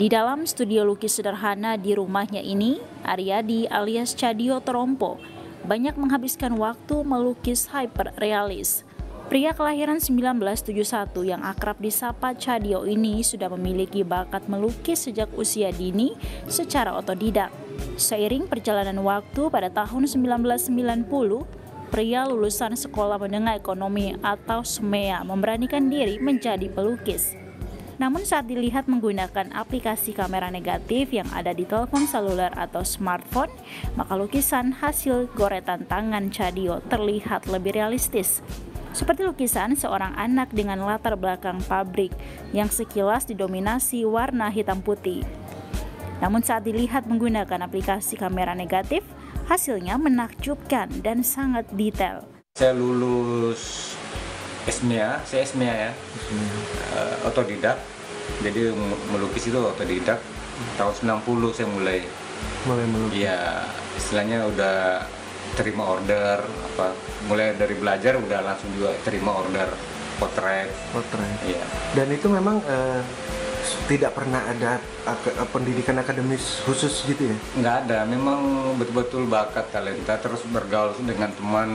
Di dalam studio lukis sederhana di rumahnya ini, Ariyadi alias Cadio Torompo banyak menghabiskan waktu melukis hyperrealis. Pria kelahiran 1971 yang akrab disapa Cadio ini sudah memiliki bakat melukis sejak usia dini secara otodidak. Seiring perjalanan waktu, pada tahun 1990, pria lulusan Sekolah Menengah Ekonomi atau SMEA memberanikan diri menjadi pelukis. Namun saat dilihat menggunakan aplikasi kamera negatif yang ada di telepon seluler atau smartphone, maka lukisan hasil goretan tangan Cadio terlihat lebih realistis. Seperti lukisan seorang anak dengan latar belakang pabrik yang sekilas didominasi warna hitam putih. Namun saat dilihat menggunakan aplikasi kamera negatif, hasilnya menakjubkan dan sangat detail. Saya lulus SMEA, otodidak. Jadi melukis itu otodidak. Tahun 90 saya mulai melukis. Ya, istilahnya udah terima order, mulai dari belajar udah langsung juga terima order potret. Iya. Dan itu memang tidak pernah ada pendidikan akademis khusus gitu ya? Nggak ada, memang betul-betul bakat, talenta, terus bergaul dengan teman.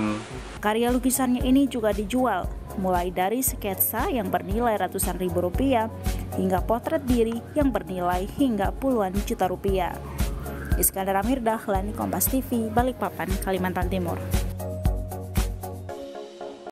Karya lukisannya ini juga dijual, mulai dari sketsa yang bernilai ratusan ribu rupiah hingga potret diri yang bernilai hingga puluhan juta rupiah. Iskandar Amir Dahlan, Kompas TV, Balikpapan, Kalimantan Timur.